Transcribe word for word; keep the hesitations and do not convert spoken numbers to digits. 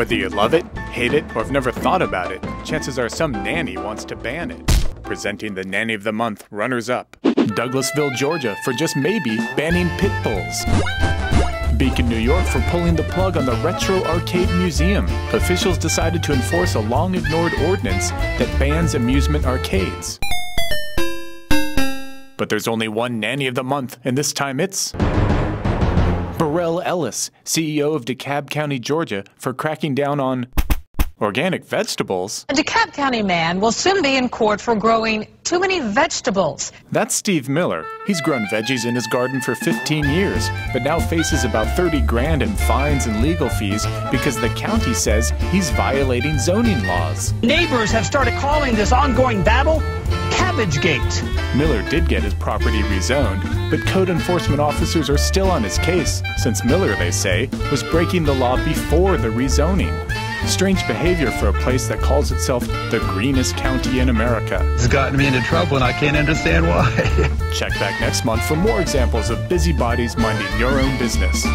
Whether you love it, hate it, or have never thought about it, chances are some nanny wants to ban it. Presenting the Nanny of the Month runners-up, Douglasville, Georgia for just maybe banning pit bulls. Beacon, New York for pulling the plug on the Retro Arcade Museum. Officials decided to enforce a long-ignored ordinance that bans amusement arcades. But there's only one Nanny of the Month, and this time it's Burrell Ellis, C E O of DeKalb County, Georgia, for cracking down on organic vegetables. A DeKalb County man will soon be in court for growing too many vegetables. That's Steve Miller. He's grown veggies in his garden for fifteen years, but now faces about thirty grand in fines and legal fees because the county says he's violating zoning laws. Neighbors have started calling this ongoing battle Cabbage Gate. Miller did get his property rezoned, but code enforcement officers are still on his case, since Miller, they say, was breaking the law before the rezoning. Strange behavior for a place that calls itself the greenest county in America. It's gotten me into trouble and I can't understand why. Check back next month for more examples of busybodies minding your own business.